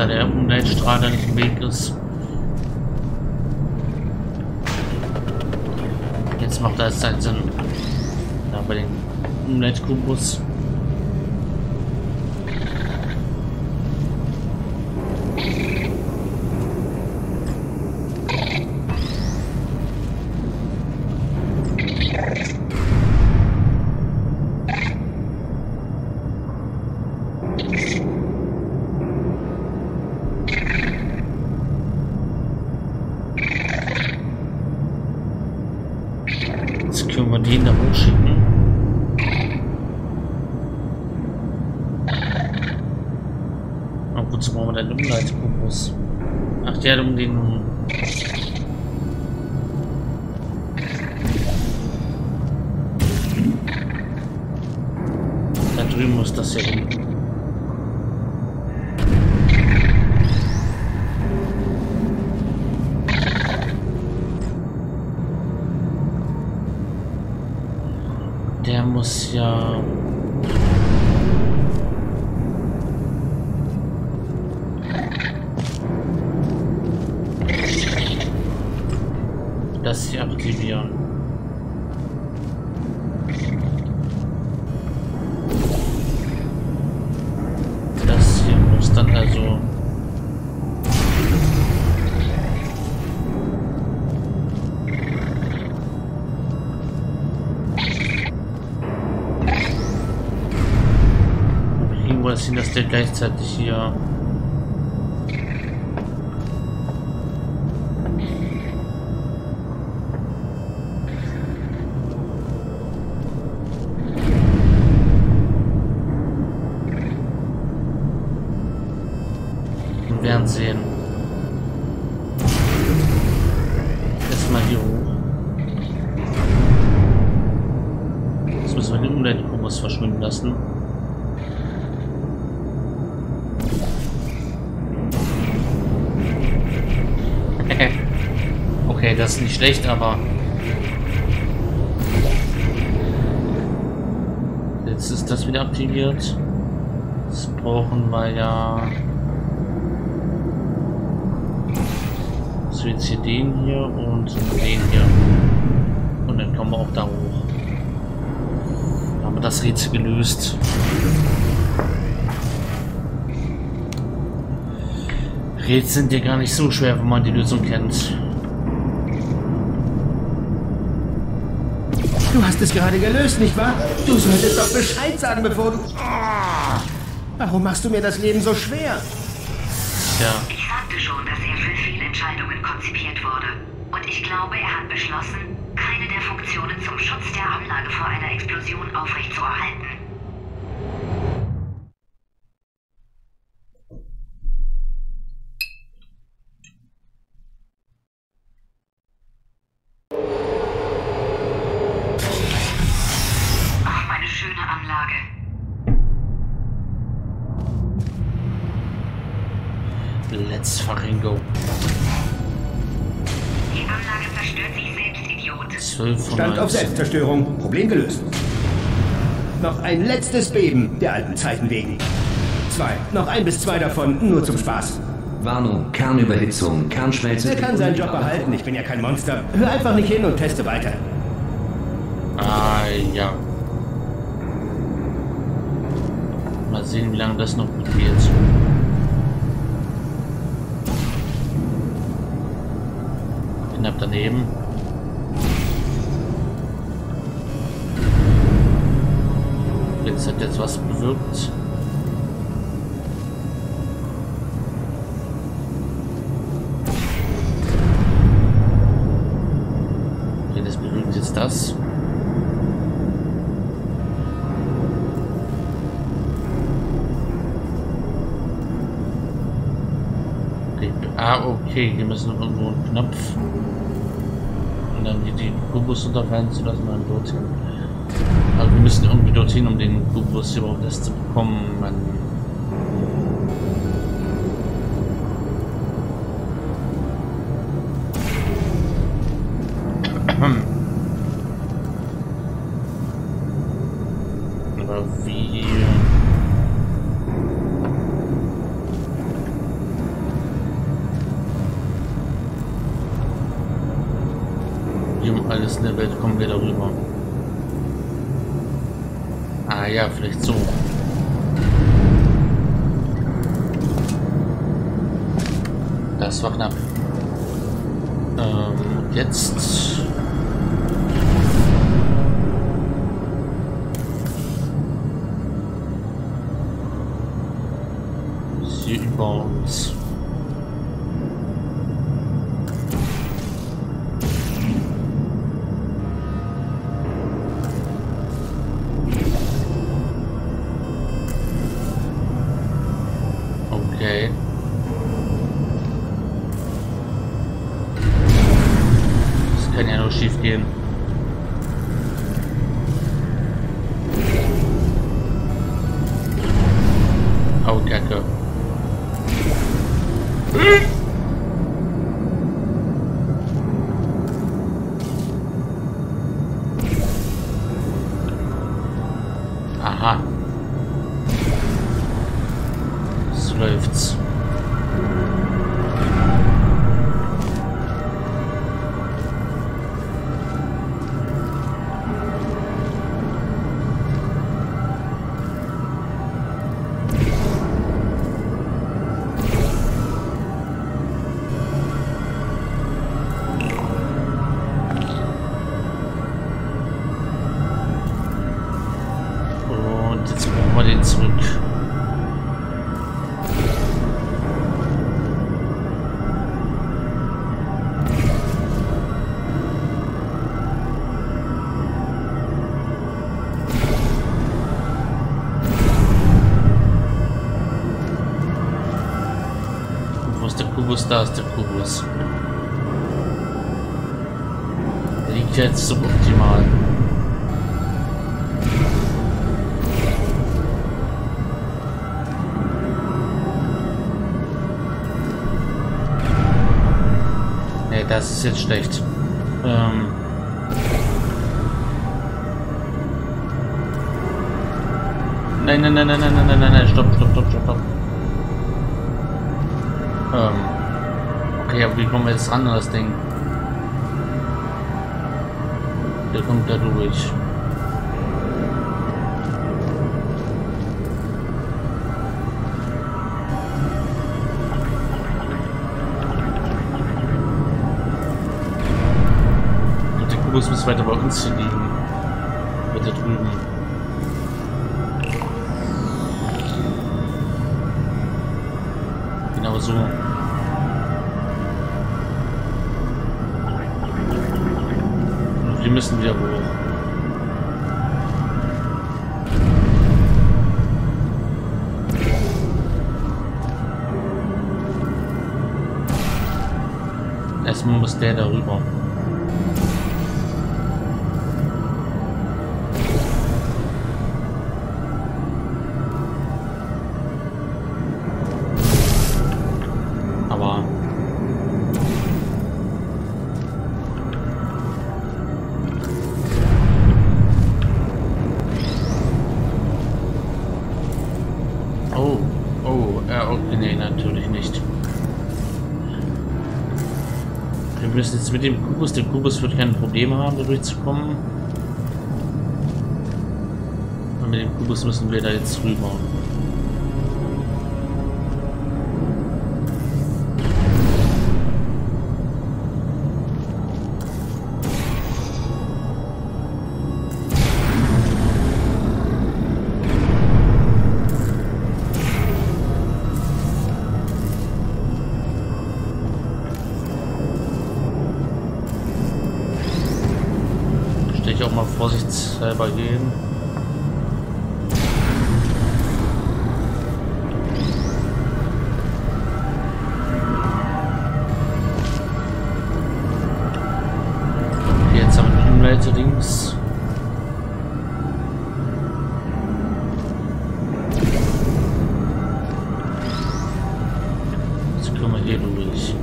da der Umleitstrahler nicht im Weg ist. Jetzt macht das halt Sinn. Da bei den Umleitkubus. Können wir den da hochschicken? Na gut, so brauchen wir den Umleitbus. Ach, der hat um den. Da drüben muss das ja hin. Der muss ja... das hier aktivieren. Das hier muss dann also... hin, dass der gleichzeitig hier im Fernsehen erstmal hier hoch. Jetzt müssen wir den Umleitkubus verschwinden lassen. Okay, das ist nicht schlecht, aber jetzt ist das wieder aktiviert. Das brauchen wir ja. So, jetzt hier den hier und den hier. Und dann kommen wir auch da hoch. Dann haben wir das Rätsel gelöst. Rätsel sind ja gar nicht so schwer, wenn man die Lösung kennt. Du hast es gerade gelöst, nicht wahr? Du solltest doch Bescheid sagen, bevor du... Oh, warum machst du mir das Leben so schwer? Ja. Ich sagte schon, dass er für Fehlentscheidungen konzipiert wurde. Und ich glaube, er hat beschlossen, keine der Funktionen zum Schutz der Anlage vor einer Explosion aufrechtzuerhalten. Let's fucking go. Die Anlage zerstört sich selbst, Idiot. 12 Stand auf Selbstzerstörung. Problem gelöst. Noch ein letztes Beben, der alten Zeiten wegen. 2. Noch 1 bis 2 davon, nur zum Spaß. Warnung, Kernüberhitzung, Kernschmelze. Der kann seinen Job behalten, ich bin ja kein Monster. Hör einfach nicht hin und teste weiter. Ah, ja. Mal sehen, wie lange das noch mit mir ist. Knapp daneben. Jetzt hat jetzt was bewirkt. Okay, das bewirkt jetzt das. Okay. Ah, okay, hier müssen wir irgendwo einen Knopf. Und dann hier den Kubus unterfallen zu lassen, dann dorthin. Also wir müssen irgendwie dorthin, um den Kubus überhaupt erst zu bekommen. Man aber wie... Podium, alles in der Welt, kommen wir darüber. Ah ja, vielleicht so. Das war knapp. Jetzt... Hier über uns. Okay. Das kann ja nur schief gehen. Au, Kacke. Aha. So läuft's. Da ist der Kubus. Liegt jetzt suboptimal. Ne, das ist jetzt schlecht. Nein, stopp. Okay, aber wie kommen wir jetzt ran an das Ding? Der kommt da durch. Und der Kubus muss weiter bei uns hier liegen. Weiter drüben. Genau so. Wir müssen wieder hoch. Erstmal muss der darüber. Wir müssen jetzt mit dem Kubus, der Kubus wird kein Problem haben, da durchzukommen. Und mit dem Kubus müssen wir da jetzt rüber. Auch mal vorsichtshalber gehen. Okay, jetzt haben wir die Umleiter links. Jetzt können wir hier durch.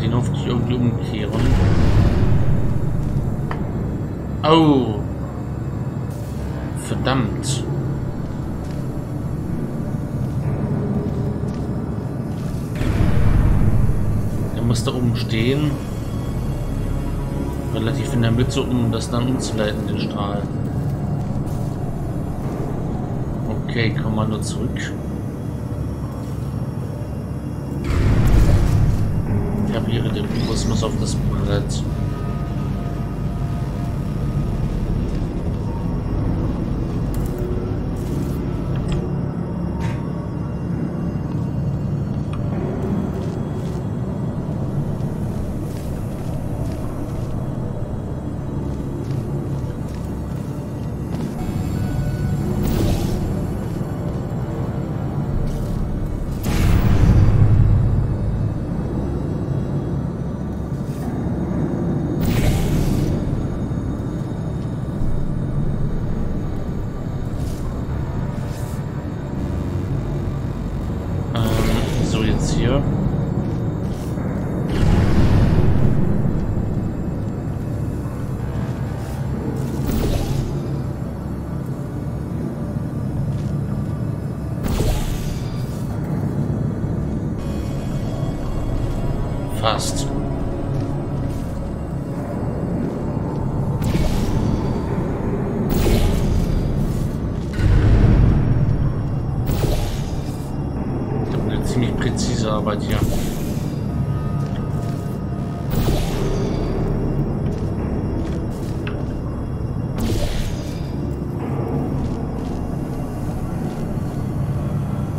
Den hoffentlich irgendwie umkehren. Oh! Verdammt! muss da oben stehen. Relativ in der Mitte, um das dann umzuleiten, den Strahl. Okay, komm mal nur zurück. Ich habe hier den Bus, muss auf das Brett. Fast. Ich habe eine ziemlich präzise Arbeit hier.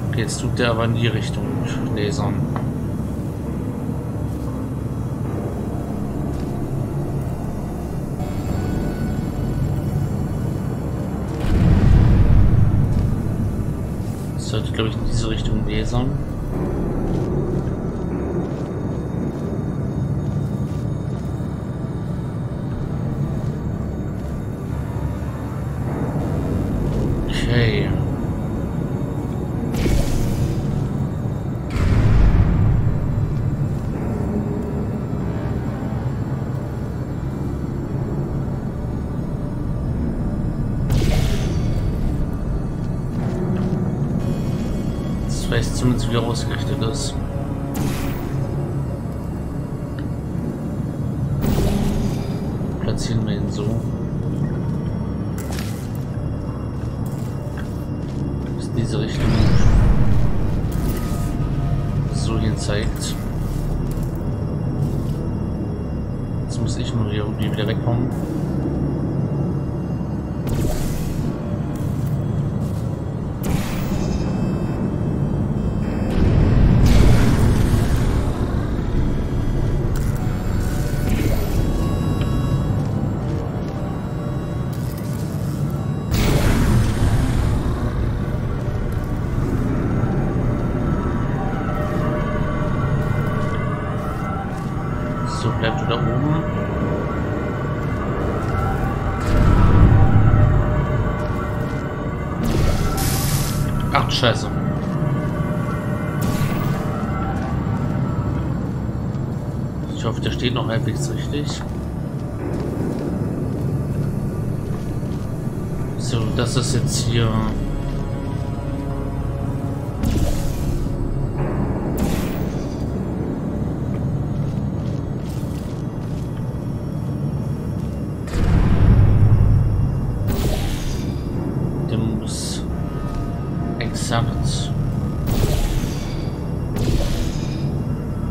Okay, jetzt tut der aber in die Richtung lasern. Sollte, glaube ich, in diese Richtung lasern. Okay. Vielleicht zumindest wieder ausgerichtet ist. Platzieren wir ihn so. Bis diese Richtung so hier zeigt. Jetzt muss ich nur hier irgendwie wieder wegkommen. So, bleibt du da oben. Ach, scheiße. Ich hoffe, der steht noch halbwegs richtig. So, das ist jetzt hier...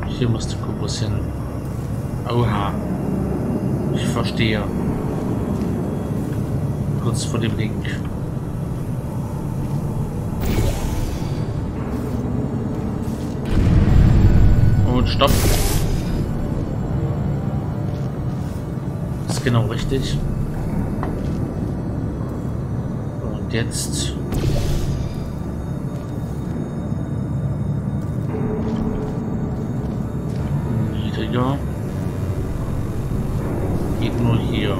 Hier muss der Kubus hin. Oha. Ich verstehe. Kurz vor dem Link. Und stopp. Das ist genau richtig. Und jetzt... geht nur hier.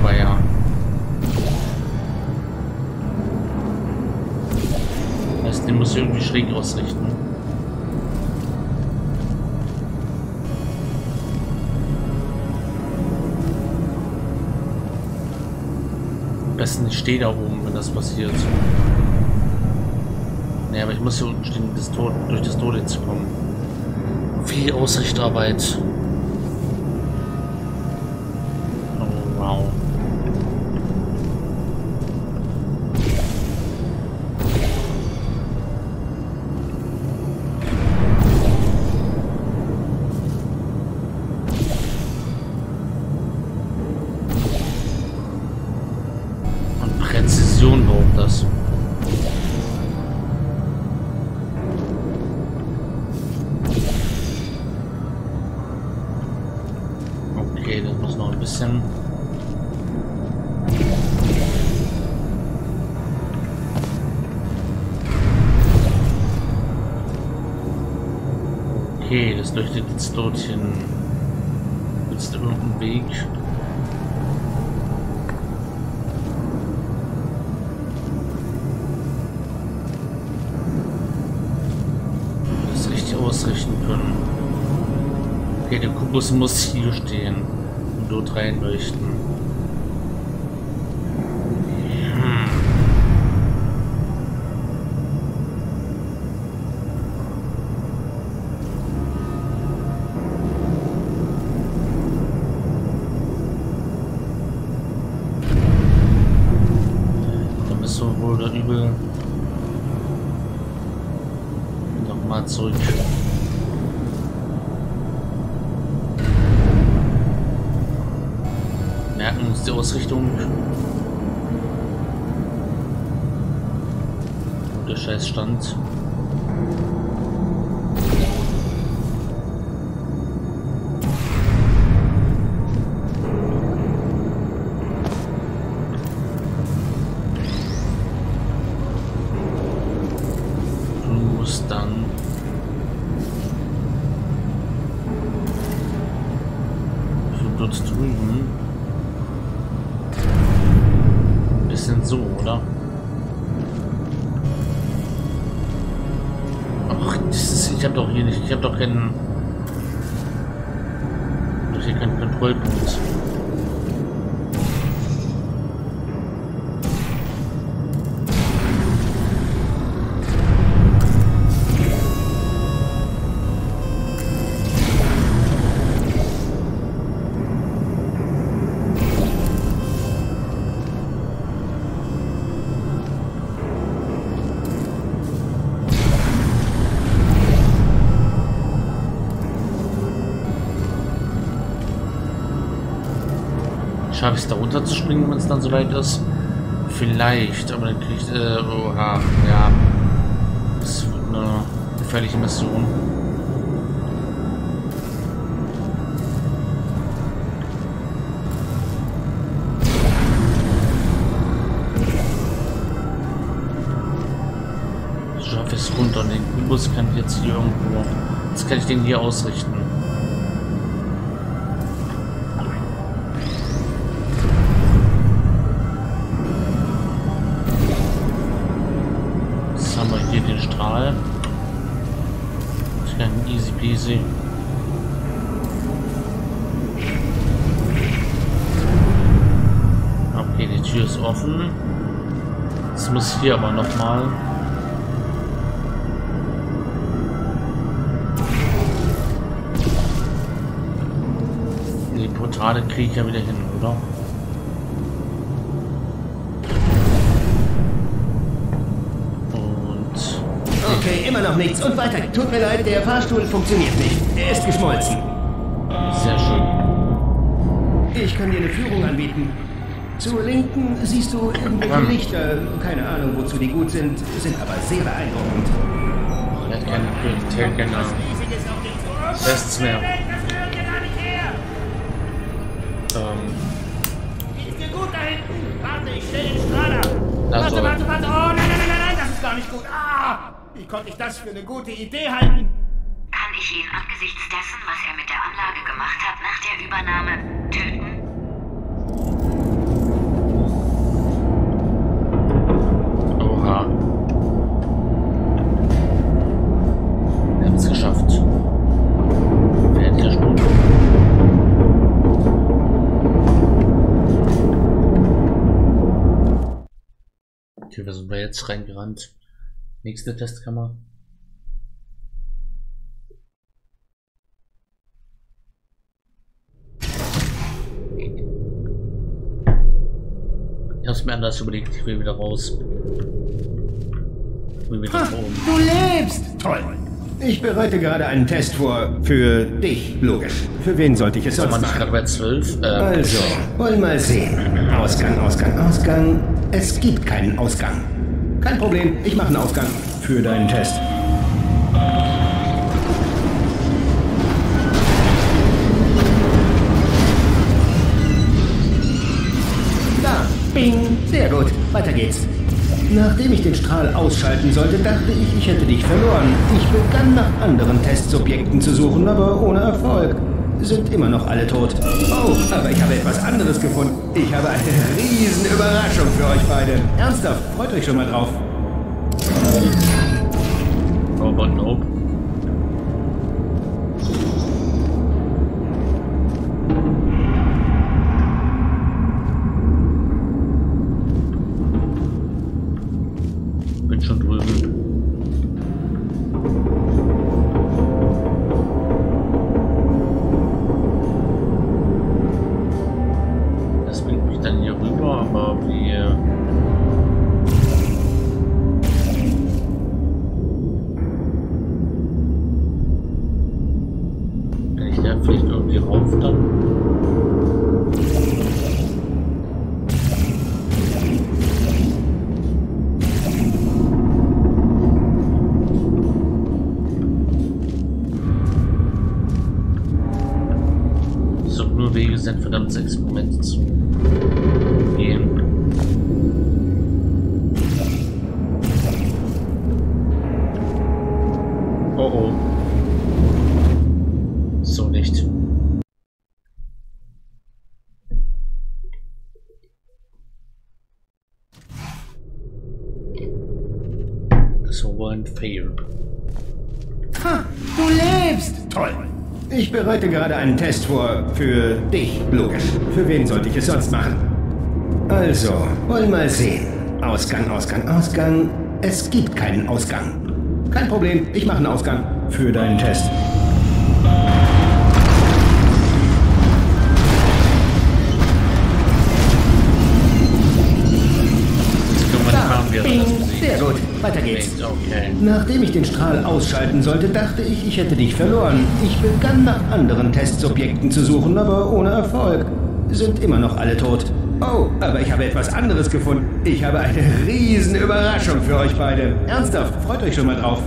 Aber ja. Das heißt, den muss ich irgendwie schräg ausrichten. Am besten ich stehe da oben, wenn das passiert. Ja, aber ich muss hier unten stehen, durch das Tor zu kommen. Viel Ausrichtarbeit. Oh, wow. Und Präzision braucht das. Okay, das leuchtet jetzt dorthin. Jetzt irgendein Weg. Das richtig ausrichten können. Okay, der Kubus muss hier stehen und dort reinleuchten. Nochmal zurück. Merken uns die Ausrichtung. Guter Scheißstand. So, oder? Ach, ich habe doch hier nicht, ich habe doch keinen, Kontrollpunkt. Schaffe ich es da runter zu springen, wenn es dann so weit ist? Vielleicht, aber dann kriege ich... oha, ja. Das ist eine gefährliche Mission. Ich schaffe es runter und den Kubus kann ich jetzt hier irgendwo... Jetzt kann ich den hier ausrichten. Easy peasy. Okay, die Tür ist offen. Jetzt muss hier aber nochmal. Die Portale kriege ich ja wieder hin, oder? Okay, immer noch nichts und weiter. Tut mir leid, der Fahrstuhl funktioniert nicht. Er ist geschmolzen. Sehr schön. Ich kann dir eine Führung anbieten. Zur Linken siehst du irgendwelche Lichter. Keine Ahnung, wozu die gut sind, sind aber sehr beeindruckend. Oh, das kann ich nicht. Genau. Das ist mehr. Geht's dir gut da hinten? Warte, ich stelle den Strahler. Warte. Oh, nein, das ist gar nicht gut. Ah! Wie konnte ich das für eine gute Idee halten? Kann ich ihn angesichts dessen, was er mit der Anlage gemacht hat, nach der Übernahme töten? Oha. Wir haben es geschafft. Wir hätten das gut. Okay, wir sind jetzt reingerannt. Nächste Testkammer. Ich hab's mir anders überlegt, ich will wieder raus. Ich will wieder oben. Du lebst! Toll! Ich bereite gerade einen Test vor für dich, logisch. Für wen sollte ich es sonst machen? Gerade bei 12. Also, wollen mal sehen. Ausgang, Ausgang, Ausgang. Es gibt keinen Ausgang. Kein Problem, ich mache einen Ausgang für deinen Test. Sehr gut, weiter geht's. Nachdem ich den Strahl ausschalten sollte, dachte ich, ich hätte dich verloren. Ich begann nach anderen Testsubjekten zu suchen, aber ohne Erfolg. Sind immer noch alle tot. Oh, aber ich habe etwas anderes gefunden. Ich habe eine riesen Überraschung für euch beide. Ernsthaft, freut euch schon mal drauf. Oh, but nope. Du lebst! Toll! Ich bereite gerade einen Test vor für dich, logisch. Für wen sollte ich es sonst machen? Also, wollen mal sehen. Ausgang, Ausgang, Ausgang. Es gibt keinen Ausgang. Kein Problem, ich mache einen Ausgang für deinen Test. Sehr gut, weiter geht's. Okay. Nachdem ich den Strahl ausschalten sollte, dachte ich, ich hätte dich verloren. Ich begann nach anderen Testsubjekten zu suchen, aber ohne Erfolg. Sind immer noch alle tot. Oh, aber ich habe etwas anderes gefunden. Ich habe eine riesen Überraschung für euch beide. Ernsthaft, freut euch schon mal drauf.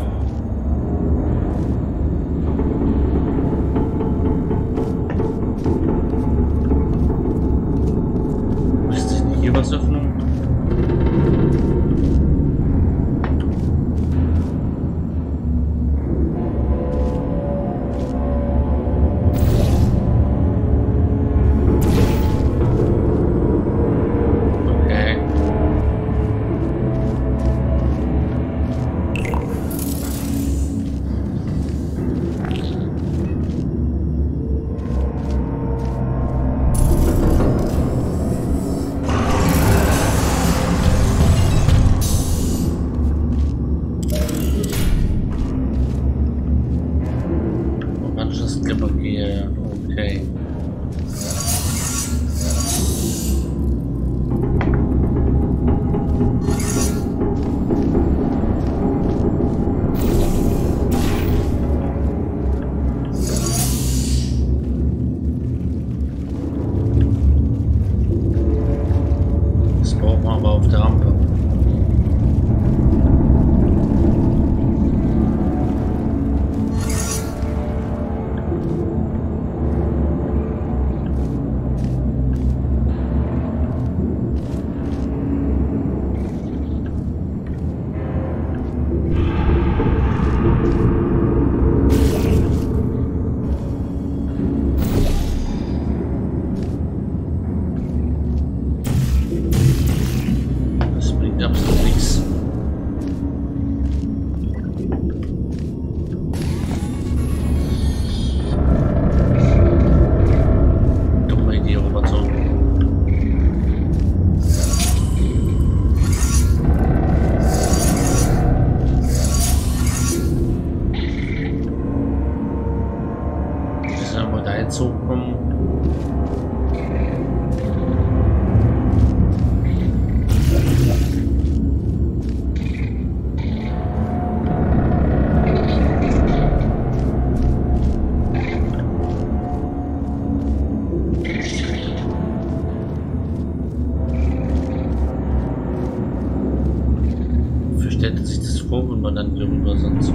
stellte sich das vor, wenn man dann hier rüber sonst.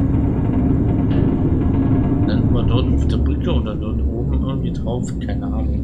Dann über dort auf der Brücke oder dort oben irgendwie drauf, keine Ahnung.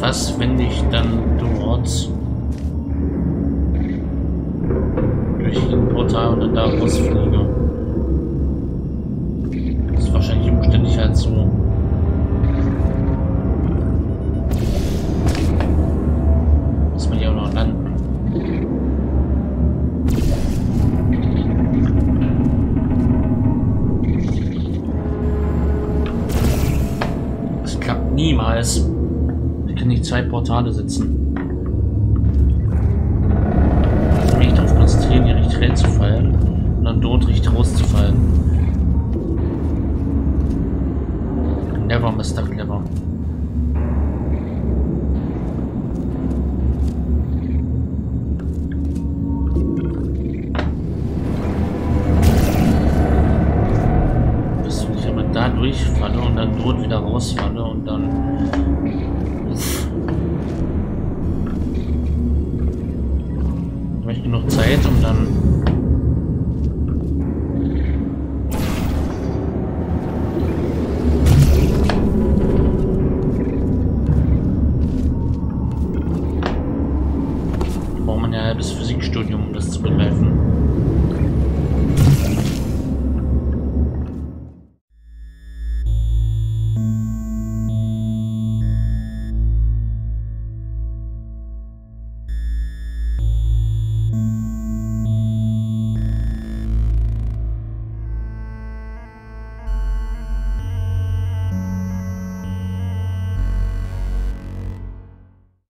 Was, wenn ich dann dort durch ein Portal oder da rausfliege? Das ist wahrscheinlich umständlich als so. Muss man hier auch noch landen. Das klappt niemals. Nicht zwei Portale sitzen. Ich muss mich darauf konzentrieren, hier nicht reinzufallen und dann dort nicht rauszufallen. Never, Mr. Clever. Bis ich immer da durchfalle und dann dort wieder rausfalle und dann. Ich habe genug Zeit, um dann braucht man ja ein halbes Physikstudium, um das zu begreifen.